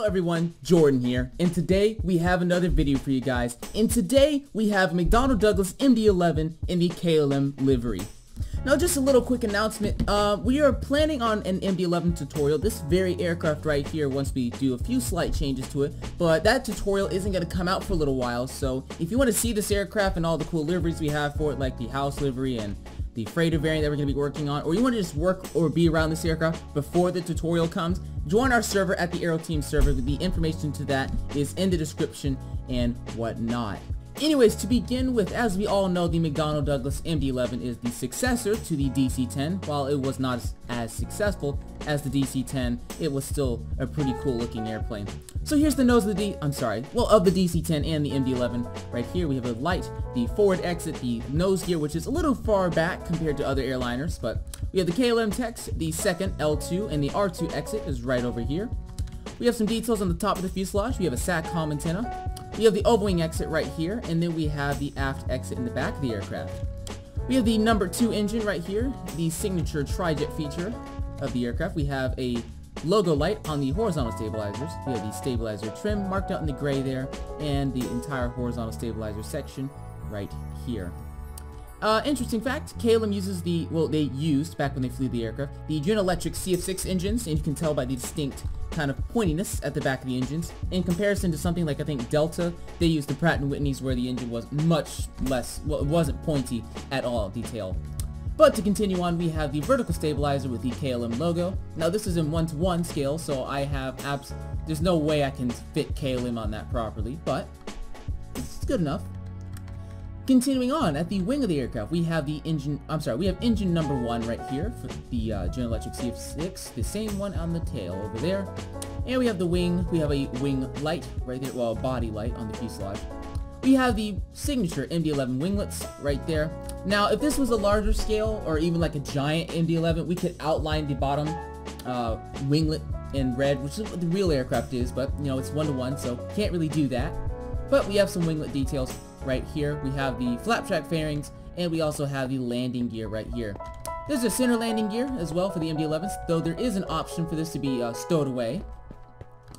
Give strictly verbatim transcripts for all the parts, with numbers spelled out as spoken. Hello everyone, Jordan here, and today we have another video for you guys, and today we have McDonnell Douglas M D eleven in the K L M livery. Now just a little quick announcement, uh, we are planning on an M D eleven tutorial, this very aircraft right here once we do a few slight changes to it, but that tutorial isn't going to come out for a little while, so if you want to see this aircraft and all the cool liveries we have for it, like the house livery and the freighter variant that we're going to be working on, or you want to just work or be around this aircraft before the tutorial comes, join our server at the Aeroteam server. The information to that is in the description and whatnot. Anyways, to begin with, as we all know, the McDonnell Douglas M D eleven is the successor to the D C ten. While it was not as successful as the D C ten, it was still a pretty cool looking airplane. So here's the nose of the D, I'm sorry, well, of the D C ten and the M D eleven. Right here we have a light, the forward exit, the nose gear, which is a little far back compared to other airliners, but we have the K L M text, the second L two, and the R two exit is right over here. We have some details on the top of the fuselage. We have a SATCOM antenna. We have the overwing exit right here, and then we have the aft exit in the back of the aircraft. We have the number two engine right here, the signature trijet feature of the aircraft. We have a logo light on the horizontal stabilizers. We have the stabilizer trim marked out in the gray there, and the entire horizontal stabilizer section right here. Uh, interesting fact, K L M uses the, well, they used, back when they flew the aircraft, the General Electric C F six engines, and you can tell by the distinct kind of pointiness at the back of the engines. In comparison to something like, I think, Delta, they used the Pratt and Whitneys where the engine was much less, well, it wasn't pointy at all detail. But to continue on, we have the vertical stabilizer with the K L M logo. Now this is in one to one scale, so I have abs, there's no way I can fit K L M on that properly, but it's good enough. Continuing on, at the wing of the aircraft, we have the engine, I'm sorry, we have engine number one right here for the uh, General Electric C F six, the same one on the tail over there. And we have the wing, we have a wing light right there, well, body light on the fuselage. We have the signature M D eleven winglets right there. Now, if this was a larger scale, or even like a giant M D eleven, we could outline the bottom uh, winglet in red, which is what the real aircraft is, but, you know, it's one to one, so can't really do that. But we have some winglet details. Right here we have the flapjack fairings, and we also have the landing gear right here. There's a center landing gear as well for the M D elevens, though there is an option for this to be uh, stowed away.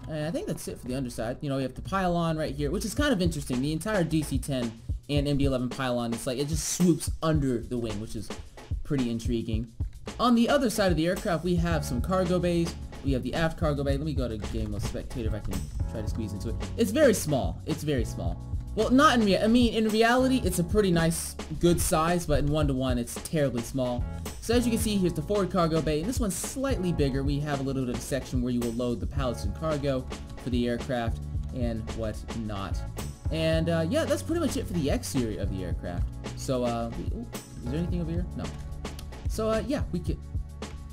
And I think that's it for the underside. You know, we have the pylon right here, which is kind of interesting. The entire D C ten and M D eleven pylon, it's like it just swoops under the wing, which is pretty intriguing. On the other side of the aircraft, we have some cargo bays. We have the aft cargo bay. Let me go to Game of Spectator if I can try to squeeze into it. It's very small. It's very small. Well, not in real, I mean, in reality, it's a pretty nice, good size, but in one to one, it's terribly small. So as you can see, here's the forward cargo bay, and this one's slightly bigger. We have a little bit of a section where you will load the pallets and cargo for the aircraft and whatnot. And, uh, yeah, that's pretty much it for the exterior of the aircraft. So, uh, we, ooh, is there anything over here? No. So, uh, yeah, we can,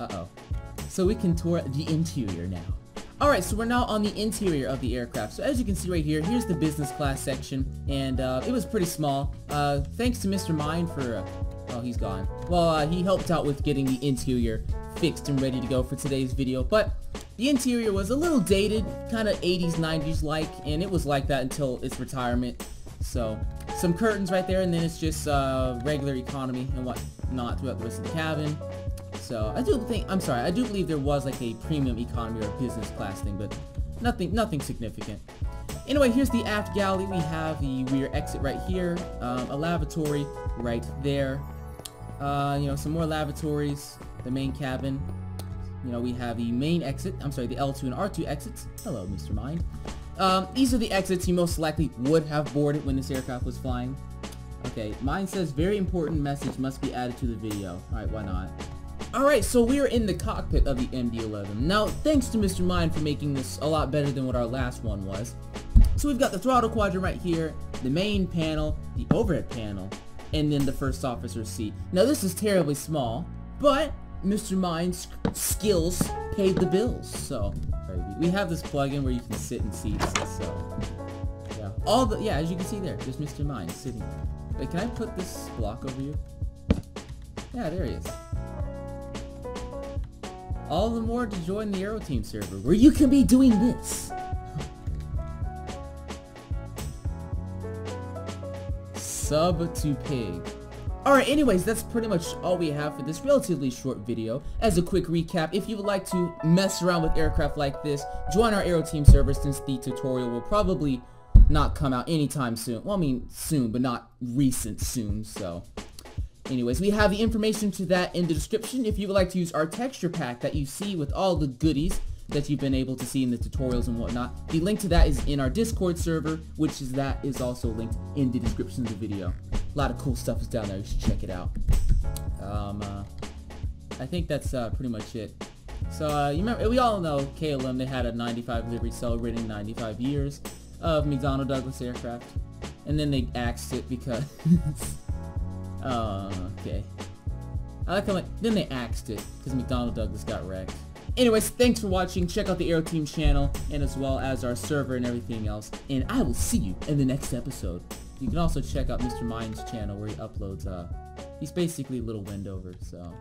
uh-oh. So we can tour the interior now. Alright, so we're now on the interior of the aircraft. So as you can see right here, here's the business class section, and uh, it was pretty small. Uh, thanks to Mister Mind for, uh, oh, he's gone. Well, uh, he helped out with getting the interior fixed and ready to go for today's video, but the interior was a little dated, kind of eighties, nineties like, and it was like that until its retirement. So, some curtains right there, and then it's just uh, regular economy and whatnot throughout the rest of the cabin. So I do think, I'm sorry, I do believe there was like a premium economy or business class thing, but nothing, nothing significant. Anyway, here's the aft galley. We have the rear exit right here, um, a lavatory right there. Uh, you know, some more lavatories, the main cabin. You know, we have the main exit, I'm sorry, the L two and R two exits. Hello, Mister Mind. Um, these are the exits you most likely would have boarded when this aircraft was flying. Okay, mine says very important message must be added to the video. All right, why not? Alright, so we are in the cockpit of the M D eleven. Now, thanks to Mister Mind for making this a lot better than what our last one was. So we've got the throttle quadrant right here, the main panel, the overhead panel, and then the first officer's seat. Now this is terribly small, but Mister Mind's skills paid the bills. So, we have this plug-in where you can sit in seats, so, yeah. All the, yeah, as you can see there, there's Mister Mind sitting there. Wait, can I put this block over here? Yeah, there he is. All the more to join the Aeroteam server, where you can be doing this. Sub to pig. Alright, anyways, that's pretty much all we have for this relatively short video. As a quick recap, if you would like to mess around with aircraft like this, join our Aeroteam server since the tutorial will probably not come out anytime soon. Well, I mean soon, but not recent soon, so... Anyways, we have the information to that in the description if you would like to use our texture pack that you see with all the goodies that you've been able to see in the tutorials and whatnot. The link to that is in our Discord server, which is that is also linked in the description of the video. A lot of cool stuff is down there, you should check it out. Um, uh, I think that's uh, pretty much it. So, uh, you remember, we all know K L M, they had a ninety-five livery celebrating ninety-five years of McDonnell Douglas aircraft. And then they axed it because... Uh, okay. I like how, like, then they axed it because McDonnell Douglas got wrecked. Anyways, thanks for watching. Check out the Aeroteam channel and as well as our server and everything else. And I will see you in the next episode. You can also check out Mister Mind's channel where he uploads, uh, he's basically a little Wendover, so...